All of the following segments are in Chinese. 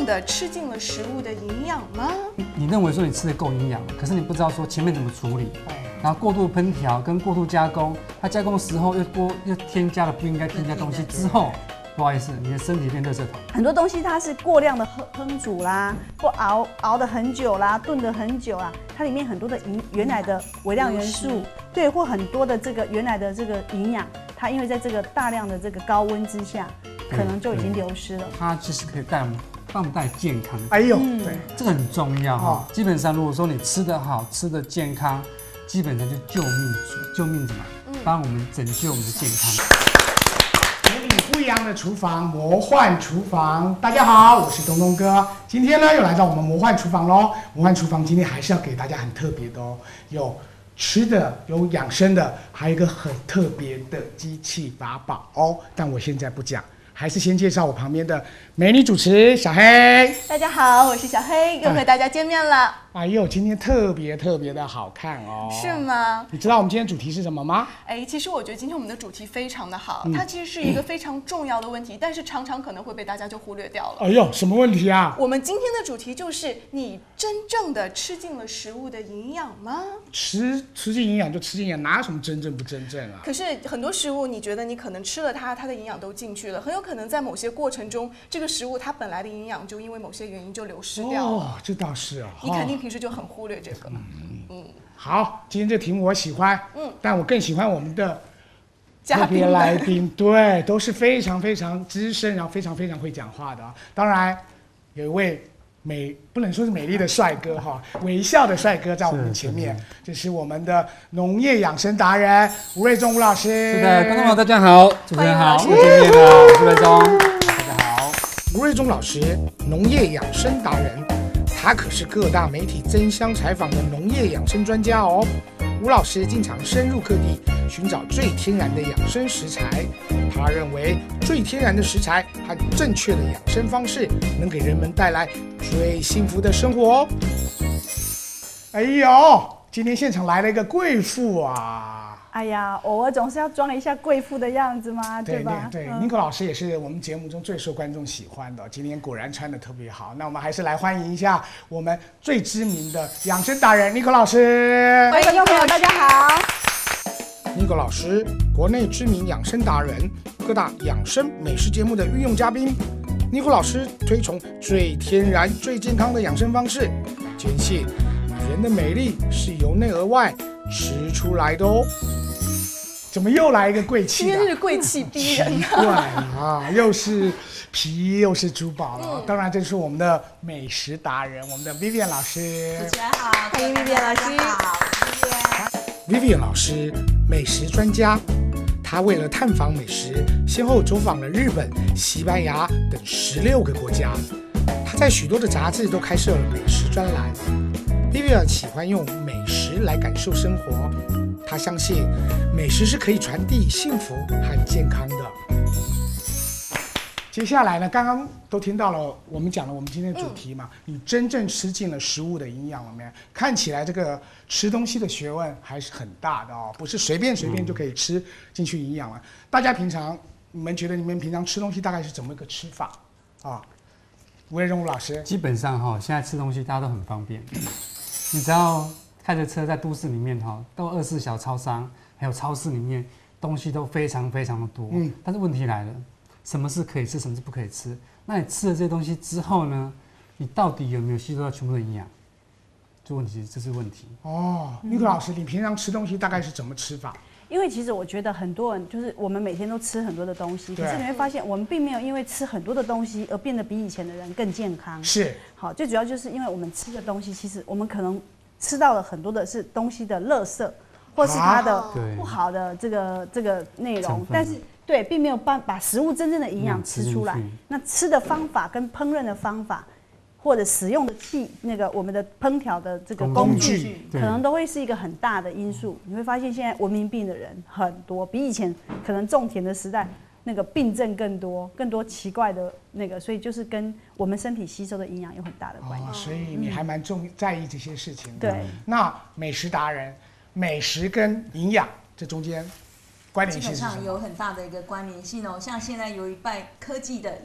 正的吃进了食物的营养吗？你认为说你吃的够营养，可是你不知道说前面怎么处理，然后过度烹调跟过度加工，它加工的时候又添加了不应该添加东西之后。 不好意思，你的身体变垃圾桶。很多东西它是过量的烹煮啦，或熬得很久啦，炖得很久啦，它里面很多的原来的微量元素，对，或很多的这个原来的这个营养，它因为在这个大量的这个高温之下，可能就已经流失了。它其实可以带我们放大健康。哎呦，对，这个很重要哈。基本上，如果说你吃得好，吃得健康，基本上就救命什么？帮我们拯救我们的健康。 不一样的厨房，魔幻厨房。大家好，我是东东哥。今天呢，又来到我们魔幻厨房喽。魔幻厨房今天还是要给大家很特别的哦，有吃的，有养生的，还有一个很特别的机器法宝哦。但我现在不讲，还是先介绍我旁边的美女主持小黑。大家好，我是小黑，又和大家见面了。哎呦，今天特别的好看哦！是吗？你知道我们今天主题是什么吗？哎，其实我觉得今天我们的主题非常的好，它其实是一个非常重要的问题，但是常常可能会被大家就忽略掉了。哎呦，什么问题啊？我们今天的主题就是你真正的吃进了食物的营养吗？吃进营养就吃进营养，哪有什么真正不真正啊？可是很多食物，你觉得你可能吃了它，它的营养都进去了，很有可能在某些过程中，这个食物它本来的营养就因为某些原因就流失掉了。哦，这倒是啊。你肯定。 平时就很忽略这个，好，今天这题目我喜欢，但我更喜欢我们的特别来宾，对，都是非常资深，然后非常会讲话的。当然，有一位不能说是美丽的帅哥哈，微笑的帅哥在我们前面，这是我们的农业养生达人吴瑞忠吴老师。是的，观众朋友大家好，主持人好，又见面了，我是瑞忠，大家好。吴瑞忠老师，农业养生达人。 他可是各大媒体争相采访的农业养生专家哦。吴老师经常深入各地寻找最天然的养生食材。他认为最天然的食材和正确的养生方式，能给人们带来最幸福的生活哦。哎呦，今天现场来了一个贵妇啊！哎呀，偶尔总是要装一下贵妇的样子嘛， 对吧？对，Nico老师也是我们节目中最受观众喜欢的，今天果然穿得特别好。那我们还是来欢迎一下我们最知名的养生达人Nico老师。欢迎观众朋友，大家好。Nico老师，国内知名养生达人，各大养生美食节目的御用嘉宾。Nico老师推崇最天然、最健康的养生方式，坚信人的美丽是由内而外吃出来的哦。 怎么又来一个贵气？今天是贵气逼人啊！对啊，又是皮又是珠宝了。当然，这是我们的美食达人，我们的 Vivian 老师。主持人好，欢迎 Vivian 老师。好 ，Vivian 老师，美食专家。他为了探访美食，先后走访了日本、西班牙等16个国家。他在许多的杂志都开设了美食专栏。Vivian 喜欢用美食来感受生活。 他相信美食是可以传递幸福和健康的。接下来呢，刚刚都听到了，我们讲了我们今天的主题嘛，你真正吃进了食物的营养了没有？看起来这个吃东西的学问还是很大的哦，不是随便就可以吃进去营养了。大家平常你们觉得你们平常吃东西大概是怎么一个吃法啊？吴瑞忠老师，基本上哈，现在吃东西大家都很方便，你知道。 开着车在都市里面哈，到24小时超商还有超市里面东西都非常的多。但是问题来了，什么是可以吃，什么是不可以吃？那你吃了这些东西之后呢，你到底有没有吸收到全部的营养？这是问题。哦，Nico老师，你平常吃东西大概是怎么吃法？因为其实我觉得很多人就是我们每天都吃很多的东西，可是你会发现我们并没有因为吃很多的东西而变得比以前的人更健康。是。好，最主要就是因为我们吃的东西，其实我们可能。 吃到了很多的是东西的垃圾，或是它的不好的这个内容，但是对，并没有把食物真正的营养吃出来。那吃的方法跟烹饪的方法，或者使用的我们的烹调的这个工具，可能都会是一个很大的因素。你会发现现在文明病的人很多，比以前可能种田的时代。 那个病症更多奇怪的所以就是跟我们身体吸收的营养有很大的关系。哦、所以你还蛮在意这些事情的。对。那美食达人，美食跟营养这中间关联性基本上有很大的一个关联性哦。像现在由于拜科技的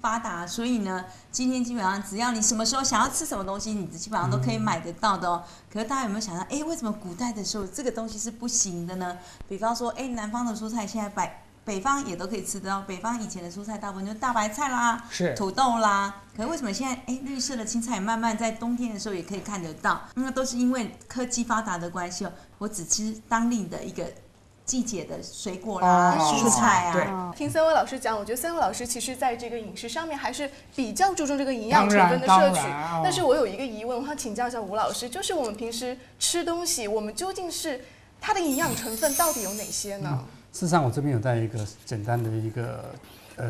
发达，所以呢，今天基本上只要你什么时候想要吃什么东西，你基本上都可以买得到的哦。可是大家有没有想到，哎，为什么古代的时候这个东西是不行的呢？比方说，哎，南方的蔬菜现在北方也都可以吃得到，北方以前的蔬菜大部分就是大白菜啦，是土豆啦。可是为什么现在哎绿色的青菜慢慢在冬天的时候也可以看得到？那都是因为科技发达的关系哦。我只吃当令的一个季节的水果啦、蔬菜啊。听森威老师讲，我觉得森威老师其实在这个饮食上面还是比较注重这个营养成分的摄取。但是我有一个疑问，我想请教一下吴老师，就是我们平时吃东西，我们究竟是它的营养成分到底有哪些呢？事实上，我这边有带一个简单的一个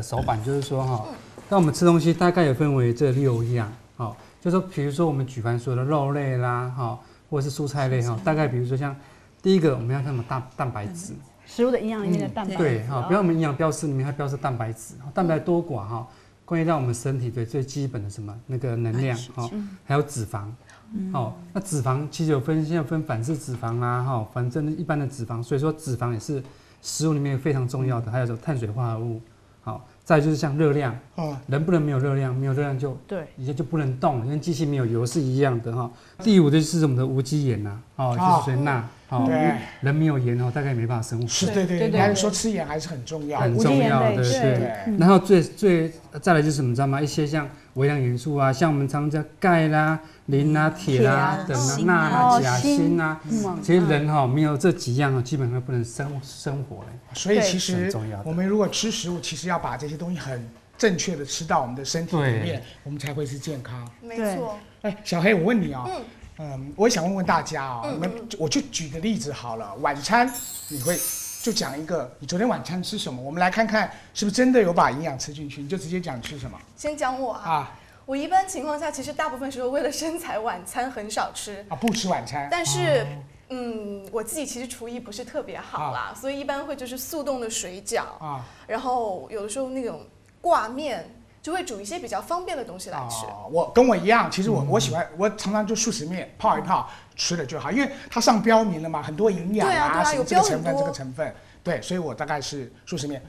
手板，就是说哈，那我们吃东西大概有分为这6样，好，就是说，比如说我们举凡说的肉类啦，哈，或者是蔬菜类哈，大概比如说像第一个我们要看什么蛋白质，食物的营养里面的蛋白质，对哈，不要我们营养标识里面它标示蛋白质，蛋白多寡哈，关于到我们身体最基本的什么那个能量哈，还有脂肪。好，那脂肪其实有分，现在分反式脂肪啦，哈，反正一般的脂肪，所以说脂肪也是食物里面非常重要的。还有什么碳水化合物，好，再就是像热量，人不能没有热量，没有热量就对，以前就不能动，跟机器没有油是一样的哈。第5就是我们的无机盐呐，哦，就是水钠，哦，人没有盐哦，大概没办法生活。是，对对对，还是说吃盐还是很重要，很重要的，对。然后再来就是什么，你知道吗？一些像微量元素啊，像我们常讲钙啦、磷啦、铁啦、等啊、钠啊、钾、锌啊，其实人哈没有这几样啊，基本上不能生活嘞。所以其实我们如果吃食物，其实要把这些东西很正确的吃到我们的身体里面，我们才会是健康。没错。哎，小黑，我问你啊，我也想问问大家啊，我就举个例子好了，晚餐你会？就讲一个，你昨天晚餐吃什么？我们来看看是不是真的有把营养吃进去。你就直接讲吃什么。先讲我啊，我一般情况下其实大部分时候为了身材，晚餐很少吃啊，不吃晚餐。但是，我自己其实厨艺不是特别好啦，所以一般会就是速冻的水饺啊，然后有的时候那种挂面就会煮一些比较方便的东西来吃。我跟我一样，其实我喜欢，我常常就速食面泡一泡。吃了就好，因为它上标明了嘛，很多营养啊，什么这个成分、这个成分，对，所以我大概是素食面。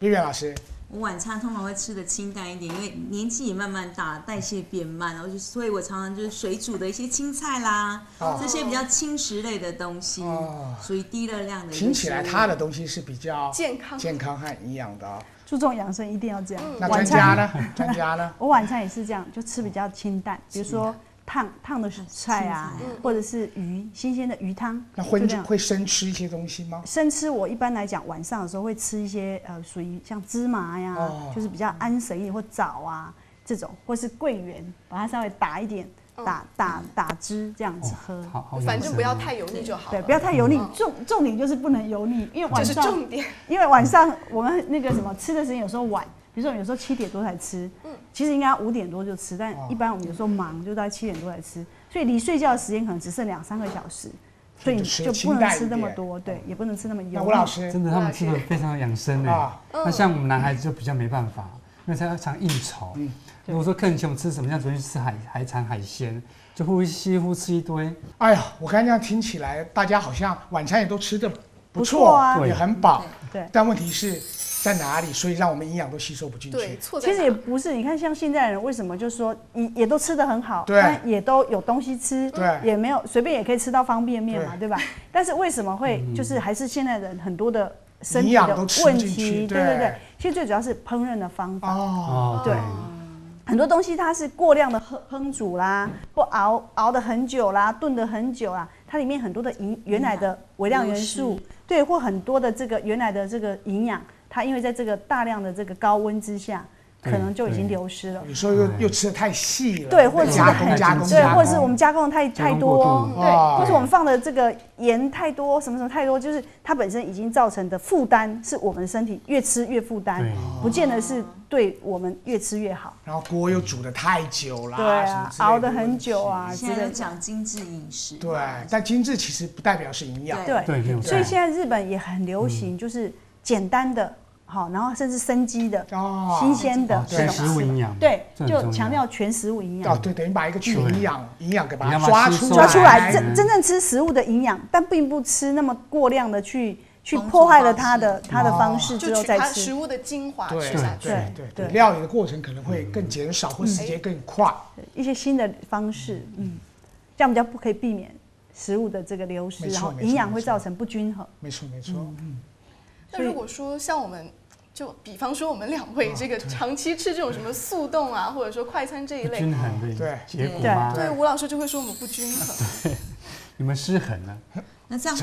Vivian 老师，我晚餐通常会吃的清淡一点，因为年纪也慢慢大，代谢变慢，所以我常常就是水煮的一些青菜啦，这些比较轻食类的东西，属于低热量的。听起来它的东西是比较健康和营养的。注重养生一定要这样。那专家呢？我晚餐也是这样，就吃比较清淡，比如说。烫的菜啊，或者是鱼，新鲜的鱼汤。那会生吃一些东西吗？生吃我一般来讲晚上的时候会吃一些属于像芝麻呀，就是比较安神一点，或枣啊这种，或是桂圆，把它稍微打一点，打汁这样子喝。反正不要太油腻就好。对，不要太油腻，重点就是不能油腻，因为晚上这是重点。因为晚上我们那个什么吃的时间有时候晚。比如说，有时候7点多才吃，其实应该5点多就吃，但一般我们有时候忙，就到7点多才吃，所以离睡觉的时间可能只剩2、3个小时，所以就不能吃那么多，对，也不能吃那么油。吴老师真的他们吃的非常养生的，那像我们男孩子就比较没办法，因为他要常应酬。如果说客人请我们吃什么，像昨天吃海产海鲜，就忽吃一堆。哎呀，我刚才这样听起来，大家好像晚餐也都吃的不错，也很饱，对，但问题是。在哪里？所以让我们营养都吸收不进去。对，其实也不是。你看，像现在人为什么就是说，也都吃得很好，但也都有东西吃，对，也没有随便也可以吃到方便面嘛，对吧？但是为什么会就是还是现在人很多的身体的问题？对。其实最主要是烹饪的方法。对。很多东西它是过量的烹煮啦，不熬得很久啦，炖得很久啦，它里面很多的原来的微量元素，对，或很多的这个原来的这个营养。它因为在这个大量的这个高温之下，可能就已经流失了。有时候又吃的太细了，对，或者加工，对，或者是我们加工的太多，对，或是我们放的这个盐太多，什么太多，就是它本身已经造成的负担，是我们身体越吃越负担，不见得是对我们越吃越好。然后锅又煮的太久了，对啊，熬的很久啊。现在讲精致饮食，对，但精致其实不代表是营养，对，所以现在日本也很流行，就是。简单的，好，然后甚至生机的、新鲜的，全食物营养，对，就强调全食物营养。哦，对，等于把一个全营养给把它抓出来，真正吃食物的营养，但并不吃那么过量的去。去破坏了它的方式之后再吃，就取它食物的精华吃下去。对，料理的过程可能会更减少，或时间更快。一些新的方式，这样比较不可以避免食物的这个流失，然后营养会造成不均衡。没错。那如果说像我们，就比方说我们两位这个长期吃这种什么速冻啊，或者说快餐这一类，均衡对结果吗？对，吴老师就会说我们不均衡。你们失衡了。那这样，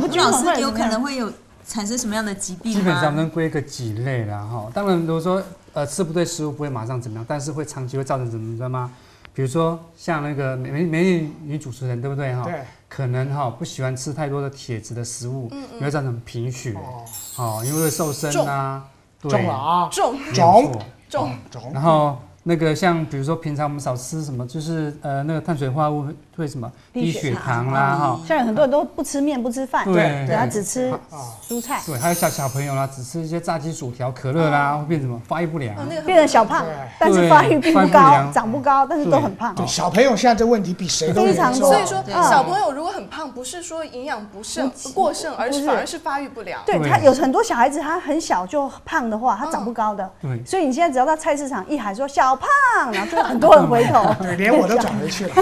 吴老师有可能会有产生什么样的疾病吗？基本上能归个几类啦哈。当然，如果说吃不对食物不会马上怎么样，但是会长期会造成怎么的吗？比如说像那个美女女主持人对不对哈？对。可能哈不喜欢吃太多的铁质的食物，也会造成贫血哦，因为会瘦身啊，重了啊，重。然后。那个像比如说平常我们少吃什么，就是那个碳水化合物会什么低血糖啦哈。现在很多人都不吃面不吃饭，对，他只吃蔬菜。对，还有小朋友啦，只吃一些炸鸡、薯条、可乐啦，会变什么发育不良，变成小胖，但是发育并不高，长不高，但是都很胖。对，小朋友现在这问题比谁都严重。所以说小朋友如果很胖，不是说营养不盛过剩，而是反而是发育不良。对他有很多小孩子，他很小就胖的话，他长不高的。对，所以你现在只要到菜市场一喊说小胖，然后就很多人回头，对，连我都转回去了。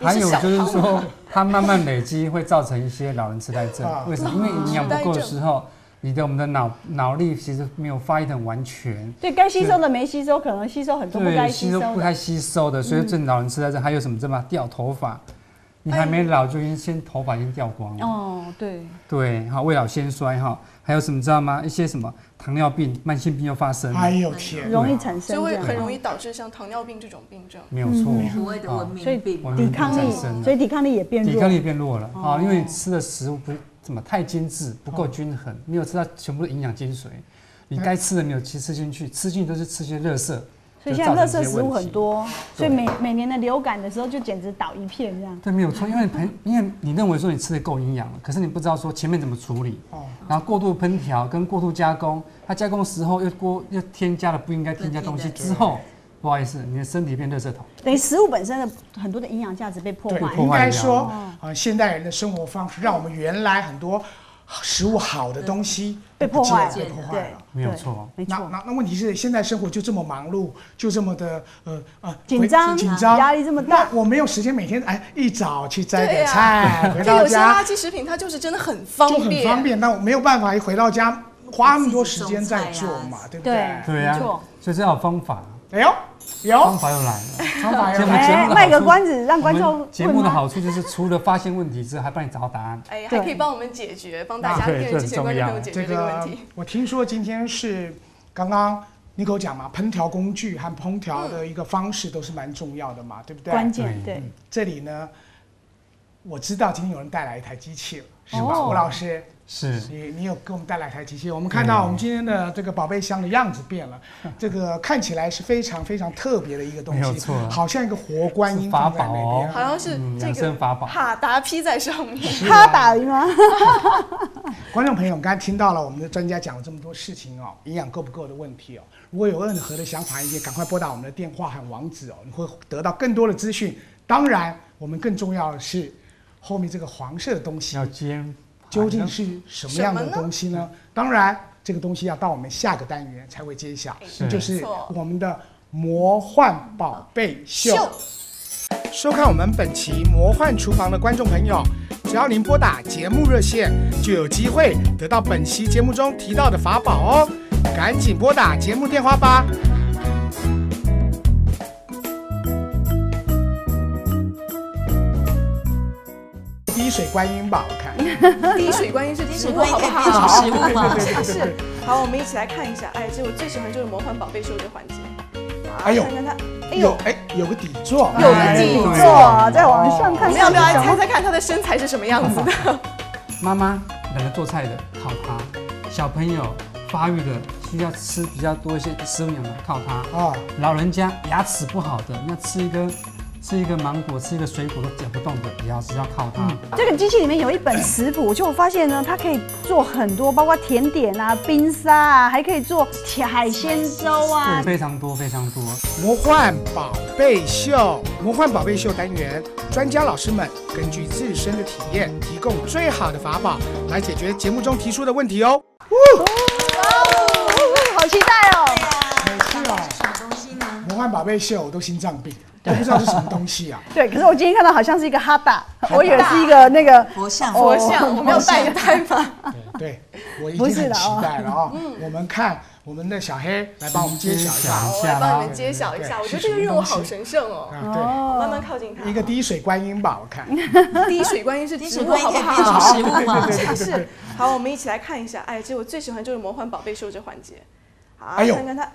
还有就是说，它慢慢累积会造成一些老人痴呆症。为什么？因为营养不够的时候，我们的脑力其实没有发育很完全。对，该吸收的没吸收，可能吸收很多不该吸收的。不该吸收的，所以这老人痴呆症还有什么症吗？掉头发，你还没老就先头发已经掉光了。哦，对。对，好，未老先衰哈。还有什么知道吗？一些什么糖尿病、慢性病又发生，哎呦天，容易产生，就会很容易导致像糖尿病这种病症。没有错，所谓的文明病，所以抵抗力也变弱，了啊！因为吃的食物不怎么太精致，不够均衡，没有吃到全部的营养精髓，你该吃的没有吃进去，吃进去都是吃些垃圾。所以现在垃圾食物很多，所以每年的流感的时候就简直倒一片这样。对，没有错，因为你认为说你吃的够营养了，可是你不知道说前面怎么处理，然后过度烹调跟过度加工，它加工的时候又添加了不应该添加东西之后，不好意思，你的身体变垃圾桶。等于食物本身的很多的营养价值被破坏。对，应该说现代人的生活方式让我们原来很多食物好的东西被破坏了，没有错。那问题是，现在生活就这么忙碌，就这么的紧张，压力这么大，我没有时间每天一早去摘点菜，回到家。有些垃圾食品它就是真的很方便，就很方便，但我没有办法一回到家花那么多时间在做嘛，对不对？对啊，所以这有方法。哎呦，方法又来了，卖个关子，让观众。节目的好处就是，除了发现问题之外，还帮你找到答案。哎，还可以帮我们解决，帮大家跟之前观众朋友解决这个问题。我听说今天是刚刚Nico讲嘛，烹调工具和烹调的一个方式都是蛮重要的嘛，对不对？关键对。这里呢，我知道今天有人带来一台机器了，是吧，吴老师？是，你有给我们带来台机器，我们看到我们今天的这个宝贝箱的样子变了，这个看起来是非常非常特别的一个东西，没有错，好像一个活观音放在那边，好像是这个哈达披在上面，哈达吗？观众朋友，我们刚才听到了我们的专家讲了这么多事情哦，营养够不够的问题哦，如果有任何的想法意见，赶快拨打我们的电话和网址哦，你会得到更多的资讯。当然，我们更重要的是后面这个黄色的东西要煎。究竟是什么样的东西呢？当然，这个东西要到我们下个单元才会揭晓，就是我们的魔幻宝贝秀。收看我们本期魔幻厨房的观众朋友，只要您拨打节目热线，就有机会得到本期节目中提到的法宝哦！赶紧拨打节目电话吧。滴水观音吧，我看。滴水观音是滴水观音，好不好？食物嘛，是。好，我们一起来看一下。哎，这我最喜欢就是魔幻宝贝秀这环节。哎呦，看看它，哎呦，哎，有个底座，在网上看。我们要不要来猜猜看他的身材是什么样子的？妈妈两个做菜的靠它，小朋友发育的需要吃比较多一些食物营养的靠它。哦，老人家牙齿不好的，那吃一根吃一个芒果，吃一个水果都嚼不动的，也要是要靠它。这个机器里面有一本食谱，就我发现呢，它可以做很多，包括甜点啊、冰沙啊，还可以做海鲜粥啊，非常多非常多。魔幻宝贝秀，魔幻宝贝秀单元，专家老师们根据自身的体验，提供最好的法宝来解决节目中提出的问题哦。好期待哦！每次哦，什么东西呢？魔幻宝贝秀我都心脏病。 我不知道是什么东西啊？对，可是我今天看到好像是一个哈达，我以为是一个那个佛像，佛像，我没有拜拜吗？对，我已经很期待了啊！我们看我们的小黑来帮我们揭晓一下，我来帮你们揭晓一下。我觉得这个任务好神圣哦！对，慢慢靠近它。一个滴水观音吧，我看。滴水观音是滴水观音，好不好？食物嘛，是。好，我们一起来看一下。哎，其实我最喜欢就是魔幻宝贝秀这环节。好，看看它。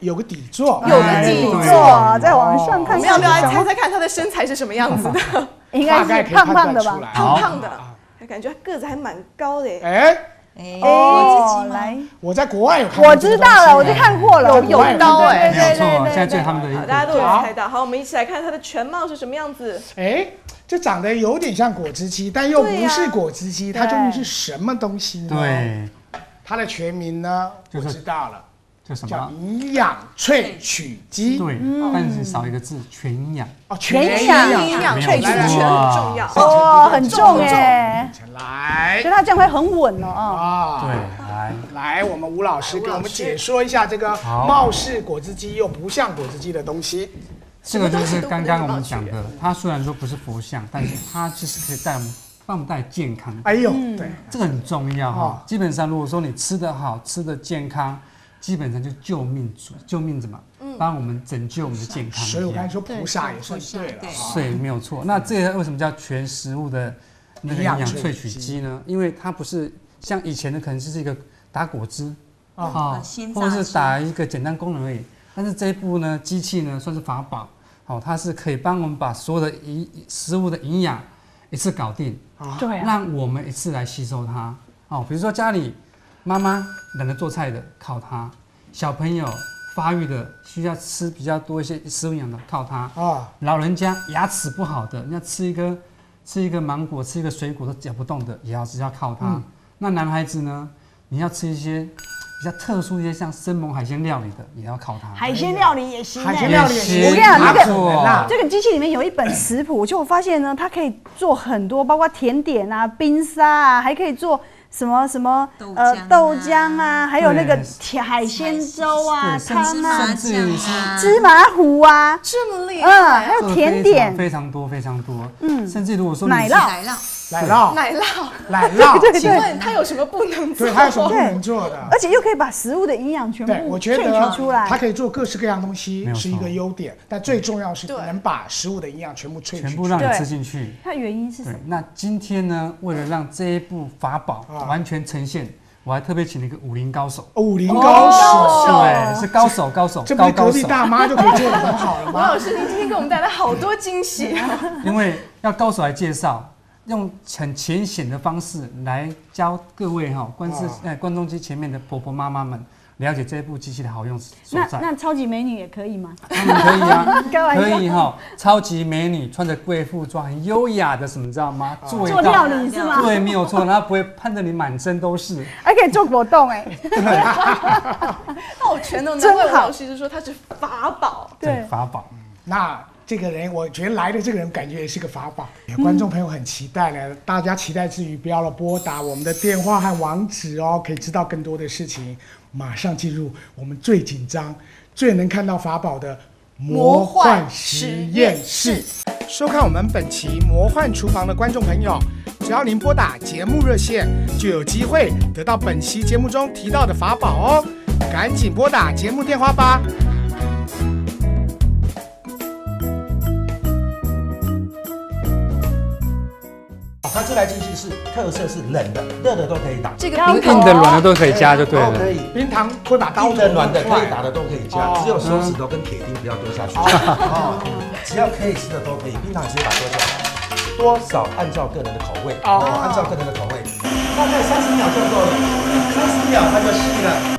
有个底座，有个底座，在网上看，要不要来猜猜看他的身材是什么样子的？应该是胖胖的吧，胖胖的，感觉个子还蛮高的。哎，哦，来，我在国外有看，我知道了，我就看过了，有刀哎，没错，现在最他们的，大家都有猜到。好，我们一起来看他的全貌是什么样子。哎。 这长得有点像果汁机，但又不是果汁机，它究竟是什么东西呢？对，它的全名呢？我知道了，叫什么？叫营养萃取机。对，但是少一个字，全营养。哦，全营养，营养萃取全很重要。哦，很重哎。来，所以它这样会很稳了啊。对，来，我们吴老师给我们解说一下这个貌似果汁机又不像果汁机的东西。 这个就是刚刚我们讲的，它虽然说不是佛像，但是它就是可以带我们放带健康。哎呦，对，这个很重要哈。基本上，如果说你吃得好，吃得健康，基本上就救命主，救命怎么？帮我们拯救我们的健康。所以我刚才说菩萨也算对了，对，没有错。那这个为什么叫全食物的那个营养萃取机呢？因为它不是像以前的可能是一个打果汁啊，或者是打一个简单功能而已。 但是这一部呢，机器呢算是法宝，好，它是可以帮我们把所有的食物的营养一次搞定，对，让我们一次来吸收它，哦，比如说家里妈妈懒得做菜的靠它，小朋友发育的需要吃比较多一些食物营养的靠它，哦，老人家牙齿不好的，人家吃一个芒果，吃一个水果都嚼不动的，也要是要靠它。那男孩子呢，你要吃一些。 比较特殊一些，像生猛海鲜料理的，也要靠它。海鲜料理也行，海鲜料理也行。我跟你讲，这个机器里面有一本食谱，就我发现呢，它可以做很多，包括甜点啊、冰沙啊，还可以做什么什么豆浆啊，还有那个海鲜粥啊、汤啊、芝麻糊啊，这么厉害。嗯，还有甜点，非常多非常多。嗯，甚至如果说奶酪。 奶酪，请问它有什么不能做？对，它有什么不能做的？而且又可以把食物的营养全部萃取出来，它可以做各式各样东西，是一个优点。但最重要是能把食物的营养全部萃取，全部让你吃进去。它原因是什么？那今天呢，为了让这一部法宝完全呈现，我还特别请了一个武林高手。武林高手，对，是高手，高手，这不是隔壁大妈就可以做得很好了吗？王老师，您今天给我们带来好多惊喜啊！因为要高手来介绍。 用很浅显的方式来教各位哈、观众机前面的婆婆妈妈们了解这部机器的好用所在。那超级美女也可以吗？可以啊，可以哈。超级美女穿着贵妇装，很优雅的，什么你知道吗？做料理是吗？对，没有错，然后不会喷得你满身都是。还可以做果冻哎。那我全都能。老师就说它是法宝，对，法宝。那。 这个人，我觉得来的这个人感觉也是个法宝，观众朋友很期待呢。大家期待之余，不要了拨打我们的电话和网址哦，可以知道更多的事情。马上进入我们最紧张、最能看到法宝的魔幻实验室。收看我们本期《魔幻厨房》的观众朋友，只要您拨打节目热线，就有机会得到本期节目中提到的法宝哦！赶紧拨打节目电话吧。 它这台机器是特色是冷的、热的都可以打，这个硬的、软的都可以加就对了。可以，冰糖会把刀的、软的可以打的都可以加，只有手指头跟铁钉不要丢下去。哦，只要可以吃的都可以，冰糖直接把多少，多少按照个人的口味，哦，按照个人的口味，大概30秒就够了，30秒它就细了。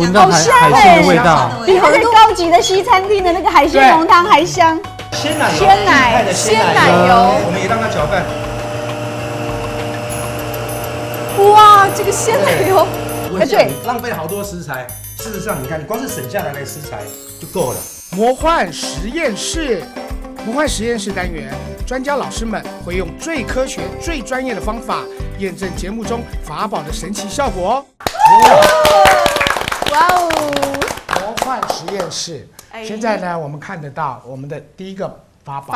闻到海鲜的味道，比很多高级的西餐厅的那个海鲜浓汤还香。鲜奶油，鲜奶油，我们也让它搅拌。哇，这个鲜奶油，哎对，浪费了好多食材。事实上，你看，你光是省下来的食材就够了。魔幻实验室，魔幻实验室单元，专家老师们会用最科学、最专业的方法，验证节目中法宝的神奇效果。哇哦！魔幻实验室。 现在呢，我们看得到我们的第一个法宝，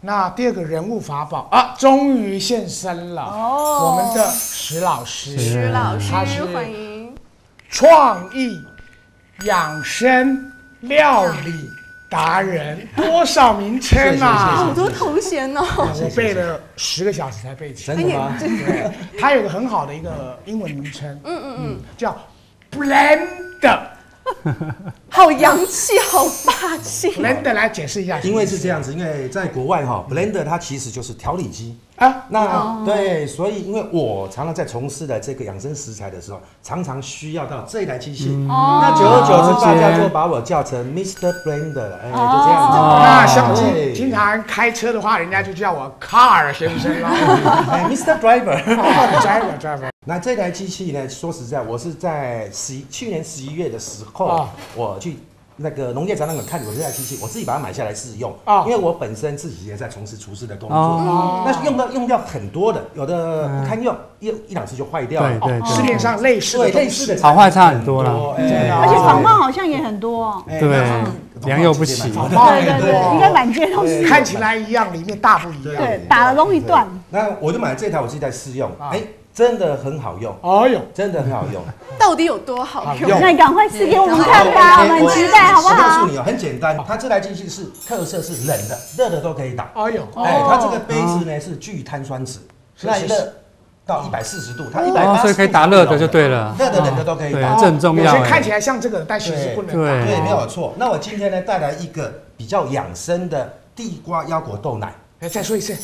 那第二个人物法宝啊，终于现身了。哦，我们的石老师，他是欢迎创意养生料理达人，多少名称啊，好多头衔哦。我背了10个小时才背起来。真的吗？对，他有个很好的一个英文名称，叫 Blender。 好洋气，好霸气 ！Blender 来解释一下，因为是这样子，因为在国外哈 ，Blender 它其实就是调理机啊。那对，所以因为我常常在从事的这个养生食材的时候，常常需要到这台机器。那久而久之，大家就把我叫成 Mr Blender， 哎，就这样子。那像经常开车的话，人家就叫我 Car 先生了。哎 ，Mr Driver。 那这台机器呢？说实在，我是在去年11月的时候，我去那个农业展览馆看有这台机器，我自己把它买下来试用。因为我本身自己也在从事厨师的工作，那用掉很多的，有的不堪用，一两次就坏掉了。对对，市面上类似的好坏差很多了，而且仿冒好像也很多。对，良莠不齐。对，应该满街都是。看起来一样，里面大不一样。对，打了容易断。那我就买了这台，我自己在试用。哎。 真的很好用，哎呦，真的很好用。到底有多好用？那赶快试给我们看吧，我们期待好不好？我告诉你哦，很简单，它这台机器是特色是冷的、热的都可以打。哎呦，哎，它这个杯子呢是聚碳酸酯，耐热到140度，它180度，所以可以打热的就对了，热的、冷的都可以打，这很重要。有些看起来像这个，但其实不能打。对，没有错。那我今天呢带来一个比较养生的地瓜腰果豆奶。 哎，再说一次，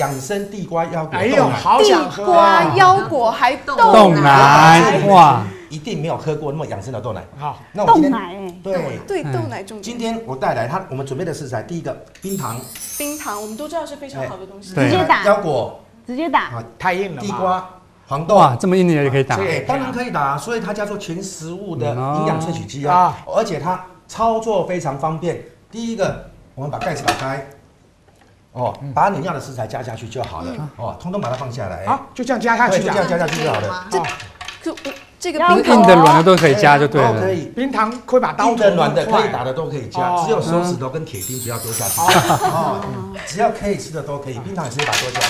养生地瓜腰果。哎呦，好想喝！地瓜腰果还豆奶，哇，一定没有喝过那么养生的豆奶。好，那我今天对豆奶重点。今天我带来我们准备的食材，第一个冰糖。冰糖我们都知道是非常好的东西，直接打腰果，直接打，太硬了。地瓜、黄豆啊，这么硬的也可以打？对，当然可以打，所以它叫做全食物的营养萃取机啊，而且它操作非常方便。第一个，我们把盖子打开。 哦，把你要的食材加下去就好了。哦，通通把它放下来。好，就这样加下去，就这样加下去就好了。这个冰的、软的都可以加，就对了。可以，冰糖会把刀的、软的、可以打的都可以加，只有手指头跟铁钉不要多下去。哦，只要可以吃的都可以，冰糖直接把它多下来，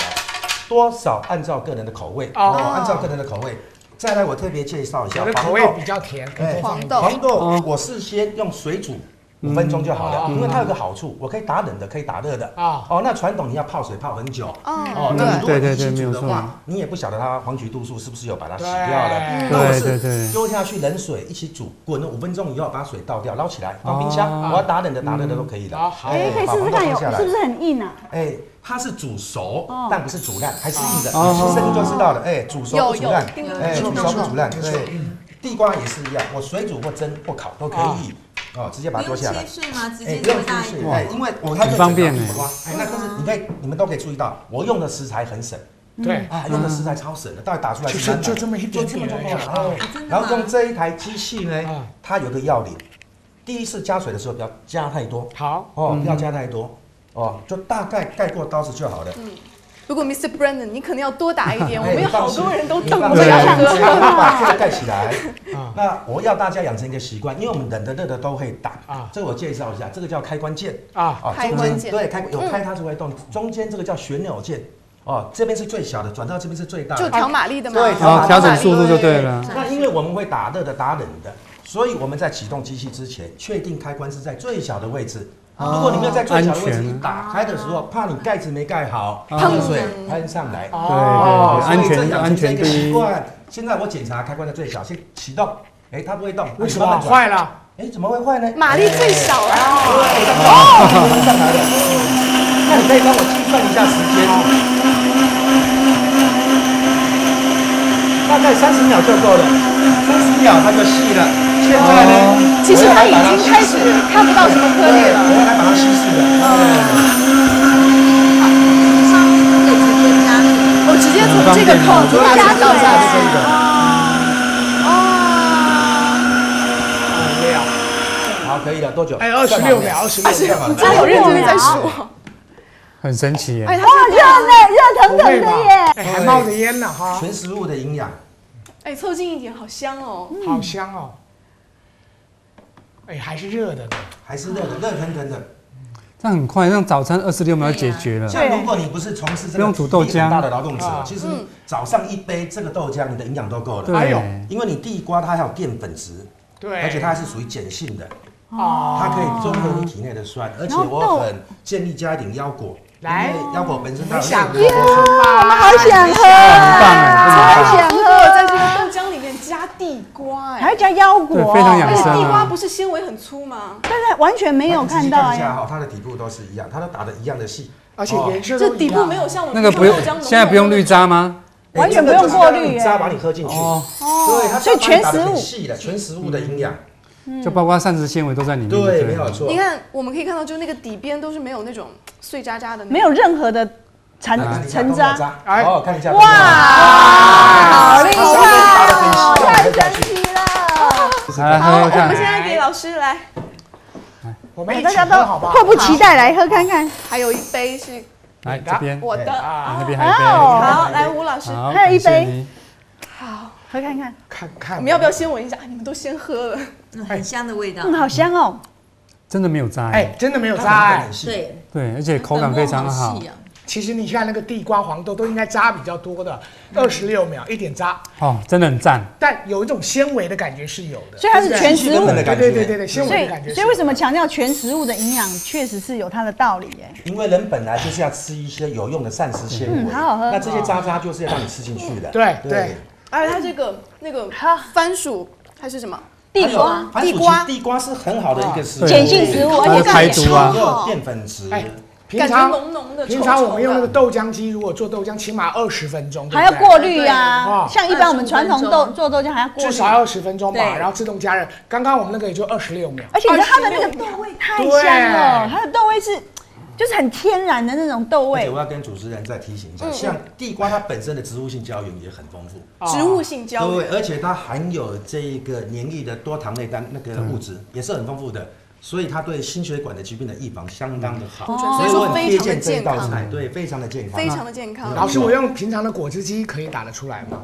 多少按照个人的口味。哦，按照个人的口味。再来，我特别介绍一下，口味比较甜。黄豆，我事先用水煮。 5分钟就好了，因为它有个好处，我可以打冷的，可以打热的啊。哦，那传统你要泡水泡很久哦，那你如果你去煮的话，你也不晓得它黄曲毒素是不是有把它洗掉了。那我是丢下去冷水一起煮，滚了5分钟以后把水倒掉，捞起来放冰箱。我要打冷的、打热的都可以的。哎，可以试试看，有是不是很硬啊？哎，它是煮熟，但不是煮烂，还是硬的。你吃生就知道了。哎，煮熟不煮烂，哎，煮熟不煮烂。对，地瓜也是一样，我水煮或蒸或烤都可以。 哦，直接把它剁下来。切碎吗？直接打碎。哎，因为我它很方便。哎，那可是你们都可以注意到，我用的食材很省。对啊，用的食材超省的，到底打出来是就这么一点点。然后用这一台机器呢，它有个要领，第一次加水的时候不要加太多。好。哦，不要加太多。哦，就大概盖过刀子就好了。嗯。如果 Mr. Blender， 你可能要多打一点，我们有好多人都等不了了。把这个盖起来。 那我要大家养成一个习惯，因为我们冷的、热的都会打啊。这我介绍一下，这个叫开关键啊，开关键对，有开它就会动。中间这个叫旋钮键哦，这边是最小的，转到这边是最大的，就调马力的嘛。对，调整速度就对了。那因为我们会打热的、打冷的，所以我们在启动机器之前，确定开关是在最小的位置。如果你没有在最小的位置，你打开的时候，怕你盖子没盖好，碰水喷上来。哦，安全，安全第一。 现在我检查开关的最小，先启动，哎，它不会动，为什么坏了？哎，怎么会坏呢？马力最小啊！对，上来了。那你可以帮我计算一下时间。那大概30秒就够了，30秒它就细了。现在呢，其实它已经开始看不到什么颗粒了。我还把它稀释了。好，上面可以直接加水。我直接从这个扣子把它倒下去。哦。好，可以了，多久？哎，26秒，26秒。真的有认真的在数。 很神奇耶！哇，热腾腾的耶，还冒着烟呢哈！全食物的营养，哎，凑近一点，好香哦！好香哦！哎，还是热的呢，还是热的，热腾腾的。这样很快，让早餐26秒解决了。像如果你不是从事这种煮豆浆很大的劳动者，其实早上一杯这个豆浆，你的营养都够了。还有，因为你地瓜它还有淀粉质，对，而且它是属于碱性的，哦，它可以综合你体内的酸，而且我很建议加一点腰果。 来，腰果本身它想喝，我们好想喝，超想喝！在这个豆浆里面加地瓜，还要加腰果，非常养生。地瓜不是纤维很粗吗？但是完全没有看到哎。它的底部都是一样，它都打的一样的细，而且颜色这底部没有像我们那个不用，现在不用滤渣吗？完全不用过滤，渣把你喝进去哦。所以全食物细的，全食物的营养。 就包括膳食纤维都在里面。对，没有错。你看，我们可以看到，就那个底边都是没有那种碎渣渣的，没有任何的残渣。哎，看一下。哇，好厉害！太神奇了。好，我们现在给老师来。我们大家都迫不及待来喝看看。还有一杯是来这边我的，那边还有一杯。好，来吴老师，还有一杯。好。 喝看看，我们要不要先闻一下？你们都先喝了，很香的味道，好香哦！真的没有渣，哎，真的没有渣，对对，而且口感非常好。其实你看那个地瓜、黄豆都应该渣比较多的，26秒一点渣，哦，真的很赞。但有一种纤维的感觉是有的，所以它是全食物的感觉，对对对对，纤维的感觉。所以为什么强调全食物的营养，确实是有它的道理耶。因为人本来就是要吃一些有用的膳食纤维，好好喝。那这些渣渣就是要让你吃进去的，对对。 而且它这个那个番薯还是什么地瓜是很好的一个食物，碱性食物，而且排毒啊，淀粉质。感觉浓浓的。平常我们用那个豆浆机，如果做豆浆，起码20分钟，还要过滤呀。像一般我们传统做豆浆还要过滤，至少20分钟吧。然后自动加热，刚刚我们那个也就26秒。而且它的那个豆味太香了，它的豆味是。 就是很天然的那种豆味。而且我要跟主持人再提醒一下，像地瓜它本身的植物性胶原也很丰富，植物性胶原，对，而且它含有这个黏液的多糖类那个物质也是很丰富的，所以它对心血管的疾病的预防相当的好，所以说非常的健康，对，非常的健康，非常的健康。老师，我用平常的果汁机可以打得出来吗？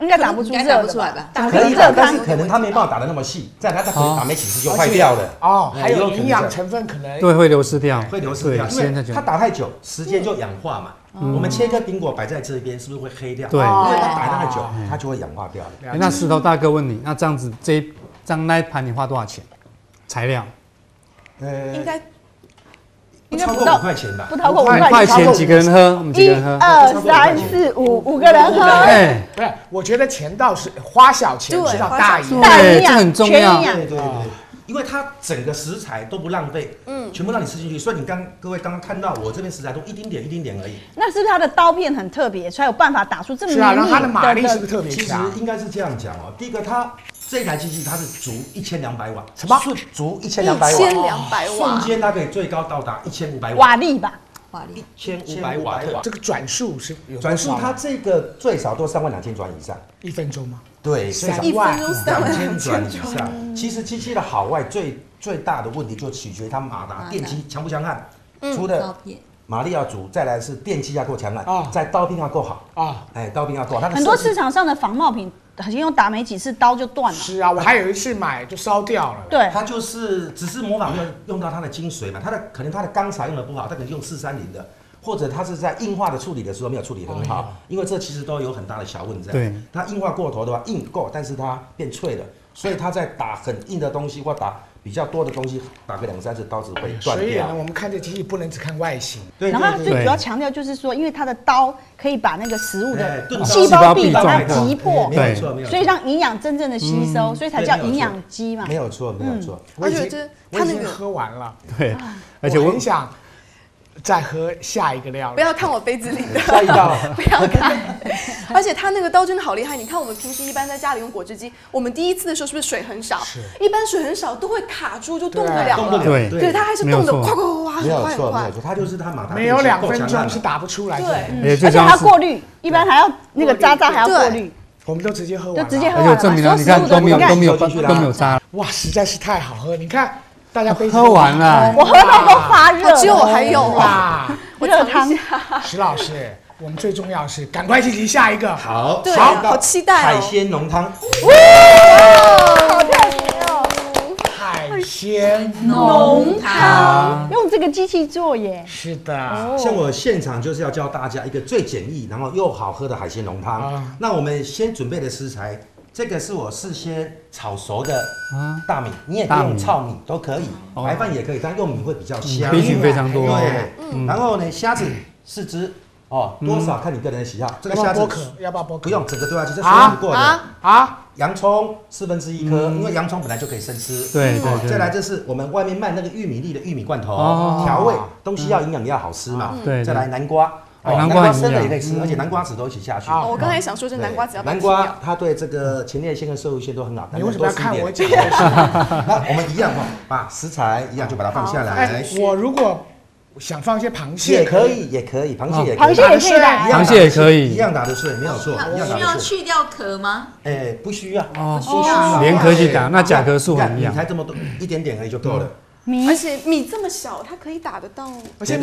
应该打不出，应该打不出来吧？可以的，但是可能它没办法打得那么细，再来它可能打没几次就坏掉了。哦，还有营养成分可能对会流失掉，会流失掉，因为它打太久，时间就氧化嘛。我们切一颗苹果摆在这边，是不是会黑掉？对，因为它打太久，它就会氧化掉了。那石头大哥问你，那这样子那一盘你花多少钱？材料？应该不到5块钱吧？不超过5块钱，几个人喝？我们几个人喝？1、2、3、4、5，5个人喝。哎，不是，我觉得钱倒是花小钱，至少大一点，对，这很重要。对对对，因为它整个食材都不浪费，全部让你吃进去。所以你各位刚刚看到我这边食材都一丁点一丁点而已。那是不是它的刀片很特别，才有办法打出这么绵密的？是啊，然后它的马力是不是特别强？其实应该是这样讲哦。第一个，它。 这台机器它是足1200瓦，什么？足1200瓦，瞬间它可以最高到达1500瓦瓦力吧，瓦力1500瓦特。这个转速是转速，它这个最少都32000转以上，1分钟吗？对，最少1分钟32000转以上。其实机器的好坏最大的问题就取决于它马达电机强不强悍，除了。 马力要足，再来是电器要够强悍，再刀片要够好啊！哎，刀片要够好。很多市场上的仿冒品，好像打没几次刀就断了。是啊，我还有一次买就烧掉了。对，它就是只是模仿用到它的精髓嘛，可能它的钢材用的不好，它可能用430的，或者它是在硬化的处理的时候没有处理很好，因为这其实都有很大的小问题。对，它硬化过头的话，硬够，但是它变脆了，所以它在打很硬的东西或打。 比较多的东西打个2、3次刀子会断掉。所以呢，我们看这机器不能只看外形。对。然后它最主要强调就是说，因为它的刀可以把那个食物的细胞壁把它击破，对，所以让营养真正的吸收，所以才叫营养机嘛。没有错，没有错。而且这他那个喝完了，对，而且我很想。再喝下一个料理。不要看我杯子里的，下一道不要看。而且它那个刀真的好厉害，你看我们平时一般在家里用果汁机，我们第一次的时候是不是水很少？是。一般水很少都会卡住，就动不了了。对对，它还是动的快快快，很快很快。它就是它马达没有2分钟是打不出来的。对，而且还要过滤，一般还要那个渣渣还要过滤。 我们都直接喝完，就直接喝完了，就证明了你看都没有渣，哇，实在是太好喝！你看大家杯子喝完了，我喝到都发热，只有我还有哇，热汤。石老师，我们最重要是赶快进行下一个，好，好期待海鲜浓汤，好漂亮哦！海鲜浓汤，用这个机器做耶，是的。像我现场就是要教大家一个最简易，然后又好喝的海鲜浓汤。那我们先准备的食材，这个是我事先炒熟的大米，你也可以用糙米都可以，白饭也可以，但用米会比较香，比例非常多。对，然后呢，虾子4只哦，多少看你个人的喜好。这个虾子要不要剥壳？不用，整个丢下去，这水煮过的啊。 洋葱1/4颗，因为洋葱本来就可以生吃。对对。再来就是我们外面卖那个玉米粒的玉米罐头，调味东西要营养要好吃嘛。对。再来南瓜，南瓜生的也可以吃，而且南瓜籽都一起下去。我刚才想说，这南瓜籽要。南瓜它对这个前列腺跟射入腺都很好。你为什么要看我讲？那我们一样哈，把食材一样就把它放下来。我如果想放一些螃蟹，也可以，也可以，螃蟹也可以，螃蟹也可以，一样打得碎，没有错。需要去掉壳吗？哎，不需要，不需要，连壳去打，那甲壳素很养，才这么多，一点点而已就够了。米，而且米这么小，它可以打得到，而且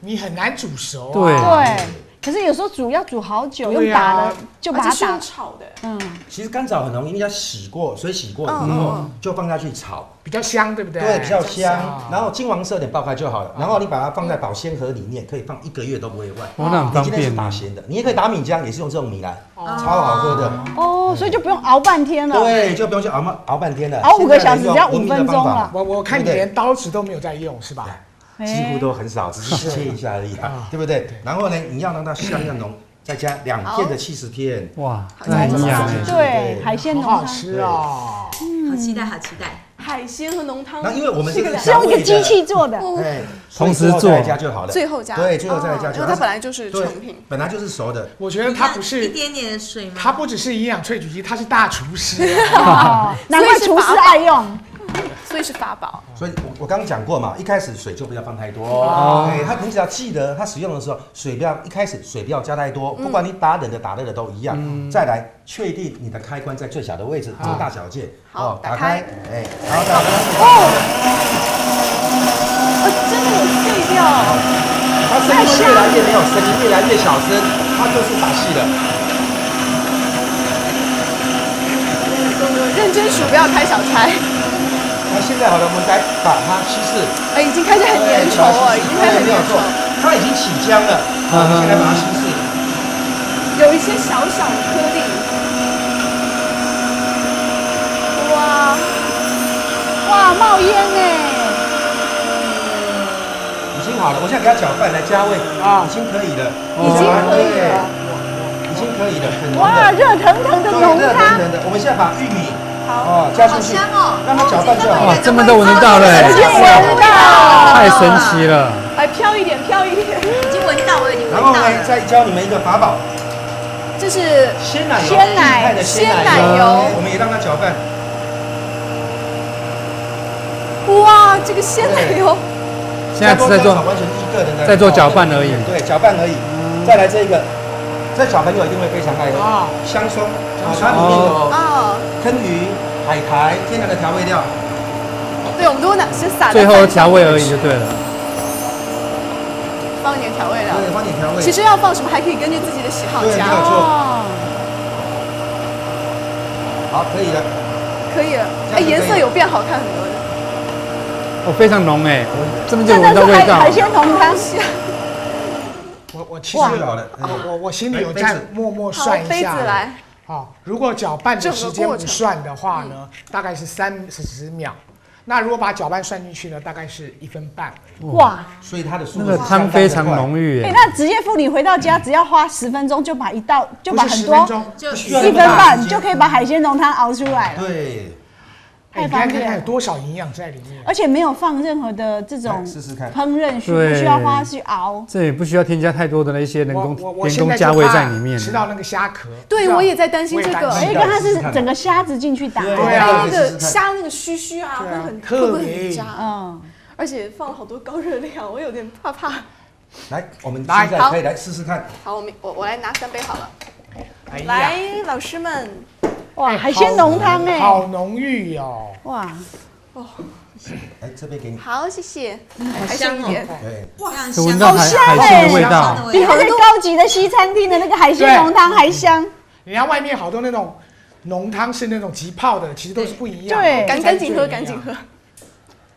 米很难煮熟，对。 可是有时候煮要煮好久，用打的就把它打炒的。嗯，其实干炒很容易，你要洗过，水洗过以后就放下去炒，比较香，对不对？对，比较香。然后金黄色点爆开就好了。然后你把它放在保鲜盒里面，可以放1个月都不会坏。哦，那很方便。你今天是打咸的，你也可以打米浆，也是用这种米来，超好喝的。哦，所以就不用熬半天了。对，就不用去熬半天了，熬5个小时只要5分钟了。我看你连刀子都没有在用，是吧？ 几乎都很少，只是切一下而已，对不对？然后呢，你要让它香要浓，再加2片的起司片，哇，太香了！对，海鲜浓汤，好吃哦，好期待，好期待！海鲜和浓汤，那因为我们是用一个机器做的，对，同时做再加就好了，最后加，对，最后再加就好了，因为它本来就是成品，本来就是熟的。我觉得它不是一点点的水吗？它不只是营养萃取机，它是大厨师，难怪厨师爱用。 所以是法宝，所以我刚刚讲过嘛，一开始水就不要放太多。哦，对，它你只要记得，它使用的时候水不要一开始水不要加太多，不管你打冷的打热的都一样。再来确定你的开关在最小的位置，这个大小键。好，打开，哎，好，打开。哦，真的有碎掉。它声音越来越没有声音，越来越小声，它就是打气了。 认真数，不要开小差。那现在好了，我们来把它稀释。哎，已经开始很粘稠了，已经开始很粘稠。它已经起浆了，现在把它稀释。有一些小小的颗粒。哇哇，冒烟哎！已经好了，我现在给它搅拌来加味啊，已经可以了，已经可以了。 已经可以了，很浓的。哇，热腾腾的浓汤。我们现在把玉米哦加进去，让它搅拌就好。哇，这么都闻得到了，已经闻到，太神奇了。哎，飘一点，飘一点，已经闻到，我已经闻到。然后呢，再教你们一个法宝，这是鲜奶油，鲜奶油，我们也让它搅拌。哇，这个鲜奶油，现在只在做完全一个人在做搅拌而已，对，搅拌而已。再来这一个。 这小朋友一定会非常爱喝香松，它里面有坑鱼、海苔、天然的调味料。对，我们都是撒最后调味而已就对了。放一点调味料。对，放点调味。其实要放什么还可以根据自己的喜好加。哦。好，可以了。可以了。哎，颜色有变好看很多的。哦，非常浓哎，这边就闻到味道。海鲜浓汤。 我其实我心里有在默默算一下，好，如果搅拌的时间不算的话呢，大概是30秒。那如果把搅拌算进去呢，大概是1分半。哇！所以它的那个汤非常浓郁。哎，那职业妇女回到家只要花10分钟就把一道就把很多1分半就可以把海鲜浓汤熬出来了。对。太方便，你看看有多少营养在里面，而且没有放任何的这种烹饪，不需要花去熬，这也不需要添加太多的那些人工加味在里面。吃到那个虾壳，对我也在担心这个，因为它是整个虾子进去打，对啊，那个虾那个须须啊，会不会很渣？嗯，而且放了好多高热量，我有点怕怕。来，我们现在可以来试试看。好，我来拿3杯好了。来，老师们。 哇，海鲜浓汤哎，好浓郁哦！哇，哦，哎，这边给你。好，谢谢。好香哦！对，哇，闻到海鲜的味道，比那些高级的西餐厅的那个海鲜浓汤还香。人家外面好多那种浓汤是那种即泡的，其实都是不一样。对，赶紧喝。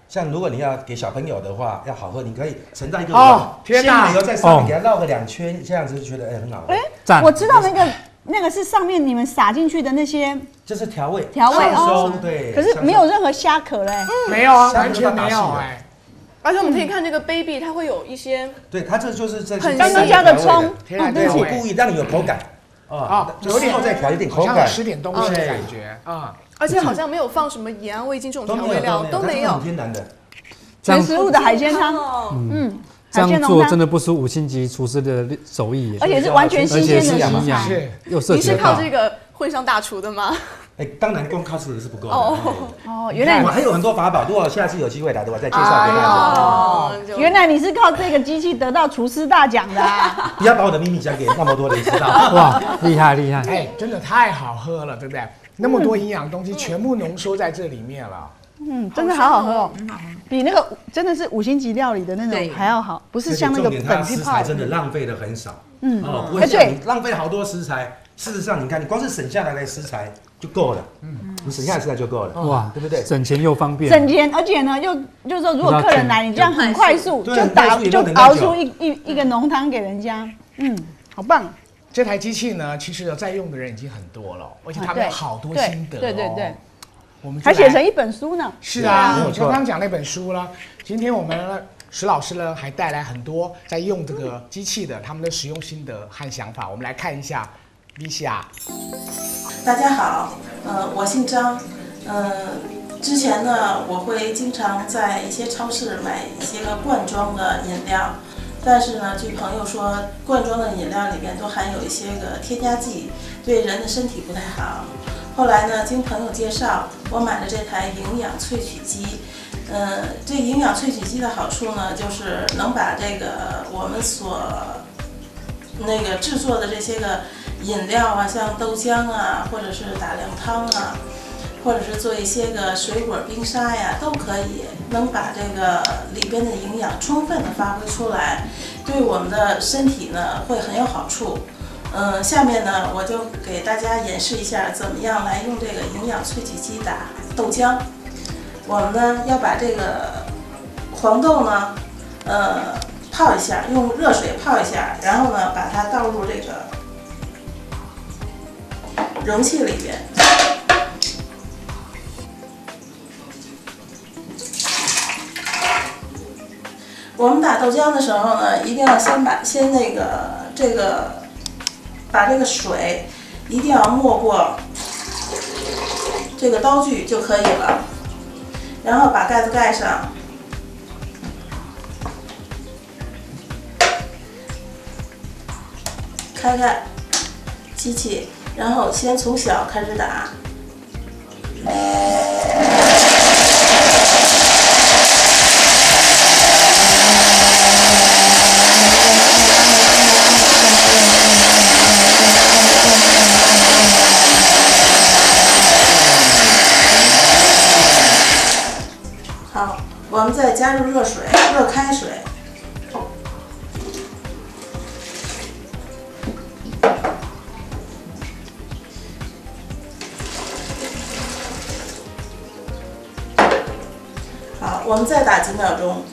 像如果你要给小朋友的话，要好喝，你可以盛在一个哦，天哪，以后在上面给它绕个2圈，这样子就觉得哎很好喝。哎，我知道那个。 那个是上面你们撒进去的那些，就是调味哦，对。可是没有任何虾壳嘞，没有啊，完全没有哎。而且我们可以看这个baby，它会有一些，对，它这就是这刚刚加的葱，我故意让你有口感啊，有点后再调一点口感，吃点东西的感觉啊。而且好像没有放什么盐啊、味精这种调味料都没有，很天然的，全食物的海鲜汤，嗯。 这样做真的不是5星级厨师的手艺，而且是完全新鲜的食材。你是靠这个混上大厨的吗？哎，当然光靠这个是不够的。哦，原来我还有很多法宝，如果下次有机会来的话，再介绍给大家。哦，原来你是靠这个机器得到厨师大奖的。不要把我的秘密讲给那么多人知道。哇，厉害厉害！哎，真的太好喝了，对不对？那么多营养东西全部浓缩在这里面了。 嗯，真的好好喝哦，比那个真的是5星级料理的那种还要好，不是像那个本地泡。真的浪费的很少，嗯哦，而且浪费了好多食材。事实上，你看，你光是省下来的食材就够了，嗯，你省下来食材就够了，哇，对不对？省钱又方便，省钱，而且呢，又就是说，如果客人来，你这样很快速就熬出一个浓汤给人家，嗯，好棒。 这台机器呢，其实在用的人已经很多了，而且他们有好多心得，对对对。 还写成一本书呢。是啊，我刚刚讲那本书啦。今天我们石老师呢，还带来很多在用这个机器的他们的使用心得和想法。我们来看一下 Vivian。大家好，我姓张，之前呢，我会经常在一些超市买一些个罐装的饮料，但是呢，据朋友说，罐装的饮料里面都含有一些个添加剂，对人的身体不太好。 后来呢，经朋友介绍，我买了这台营养萃取机。这营养萃取机的好处呢，就是能把这个我们所那个制作的这些个饮料啊，像豆浆啊，或者是打靓汤啊，或者是做一些个水果冰沙呀，都可以能把这个里边的营养充分的发挥出来，对我们的身体呢会很有好处。 下面呢，我就给大家演示一下怎么样来用这个营养萃取机打豆浆。我们呢要把这个黄豆呢，泡一下，用热水泡一下，然后呢把它倒入这个容器里边。我们打豆浆的时候呢，一定要先把这个水一定要没过这个刀具就可以了，然后把盖子盖上，开开机器，然后先从小开始打。 我们再加入热水，热开水，好，我们再打几秒钟。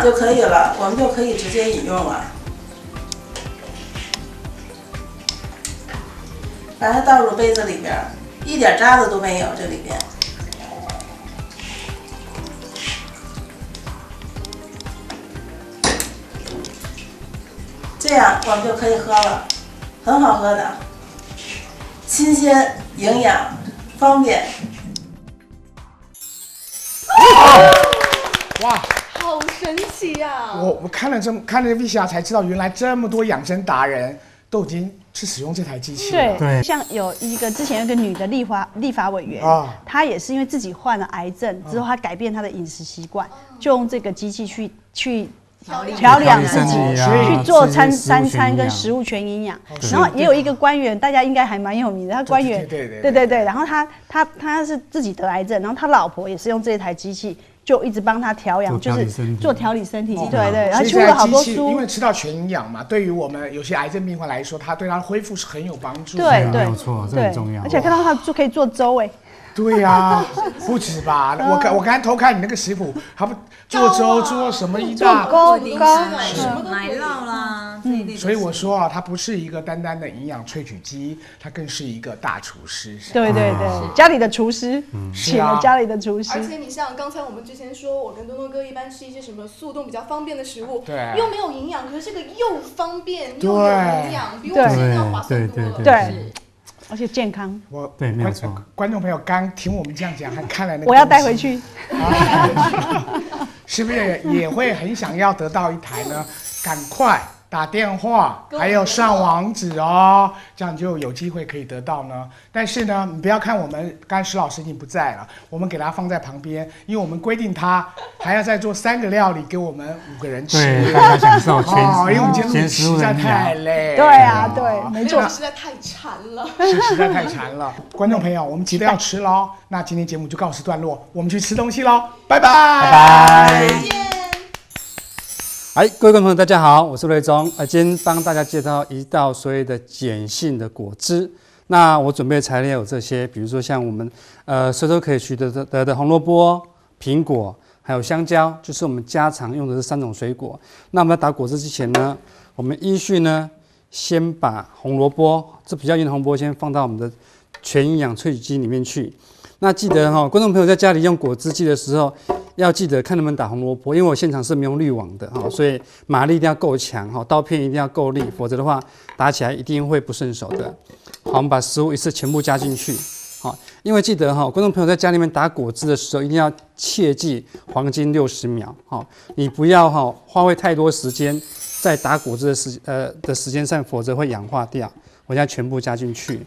就可以了，我们就可以直接饮用了。把它倒入杯子里边，一点渣子都没有，这里边。 这样我们就可以喝了，很好喝的，新鲜、营养、方便。哇，好神奇呀、啊！我看了 VCR 才知道，原来这么多养生达人都已经去使用这台机器了。对，像有一个之前有一个女的立法委员，啊、她也是因为自己患了癌症之后，她改变她的饮食习惯，就用这个机器去。 调养自己，去做三餐跟食物全营养。然后也有一个官员，大家应该还蛮有名的。他官员，对。然后他是自己得癌症，然后他老婆也是用这台机器，就一直帮他调养，就是做调理身体。对。然后出了好多书，因为吃到全营养嘛，对于我们有些癌症病患来说，他对他恢复是很有帮助。对，没有错，这很重要。而且看到他就可以做粥哎。 对呀，不止吧！我刚才偷看你那个食谱，还不做粥做什么一大堆，什么奶酪啦，所以我说啊，它不是一个单单的营养萃取机，它更是一个大厨师。对，家里的厨师，请了家里的厨师。而且你像刚才我们之前说，我跟东东哥一般吃一些什么速冻比较方便的食物，对，又没有营养，可是这个又方便又有营养，比我们现在要划算多了。对。 而且健康，对，没有错。观众朋友刚听我们这样讲，还看了那个，我要带回去，是不是也会很想要得到一台呢？赶快打电话，还有上网址哦，这样就有机会可以得到呢。但是呢，你不要看我们，刚才石老师已经不在了，我们给他放在旁边，因为我们规定他还要再做3个料理给我们5个人吃，对，大家享受全食。哦，因为我们今天实在太累。对啊，对，没错，实在太馋了。实在太馋了，观众朋友，我们急着要吃喽。那今天节目就告一段落，我们去吃东西喽，拜拜，拜拜。 哎，各位观众朋友，大家好，我是瑞宗。今天帮大家介绍一道所谓的碱性的果汁。那我准备的材料有这些，比如说像我们随手可以取得的红萝卜、苹果，还有香蕉，就是我们家常用的这3种水果。那我们在打果汁之前呢，我们依序呢，先把红萝卜，这比较硬的红萝卜，先放到我们的全营养萃取机里面去。那记得哈、哦，观众朋友在家里用果汁机的时候。 要记得看能不能打红萝卜，因为我现场是没用滤网的哈，所以马力一定要够强哈，刀片一定要够力，否则的话打起来一定会不顺手的。好，我们把食物一次全部加进去，好，因为记得哈，观众朋友在家里面打果汁的时候一定要切记黄金60秒，好，你不要哈花费太多时间在打果汁的时间上，否则会氧化掉。我现在全部加进去，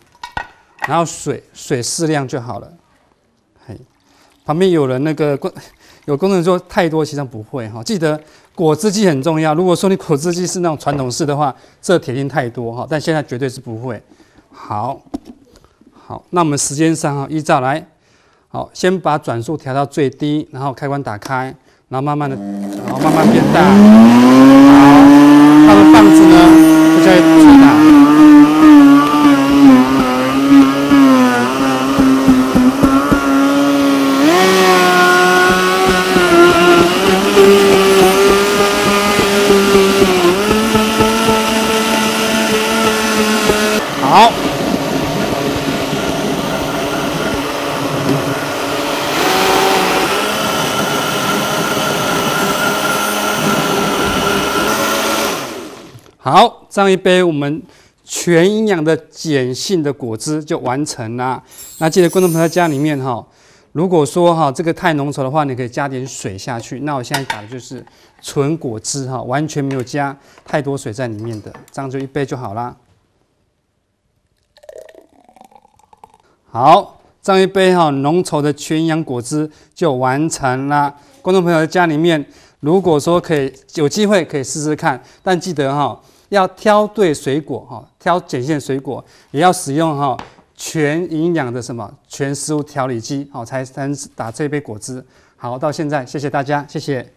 然后水适量就好了。嘿，旁边有人那个。 有工人说太多，其实不会哈。记得果汁机很重要。如果说你果汁机是那种传统式的话，这铁定太多哈。但现在绝对是不会。好，那我们时间上哈，依照来，好，先把转速调到最低，然后开关打开，然后慢慢的，然后慢慢变大。好，它的棒子呢就在最大。 好，好，这样一杯我们全营养的碱性的果汁就完成啦。那记得观众朋友在家里面哈，如果说哈这个太浓稠的话，你可以加点水下去。那我现在打的就是纯果汁哈，完全没有加太多水在里面的，这样就一杯就好啦。 好，这样一杯哈浓稠的全营养果汁就完成啦。观众朋友在家里面，如果说可以有机会可以试试看，但记得哈要挑对水果哈，挑碱性水果，也要使用哈全营养的什么全食物调理机，好才能打这杯果汁。好，到现在谢谢大家，谢谢。